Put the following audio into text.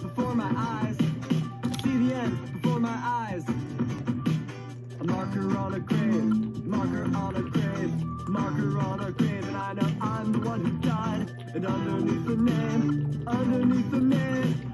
Before my eyes, see the end before my eyes. A marker on a grave, marker on a grave, marker on a grave. And I know I'm the one who died. And underneath the name, underneath the name.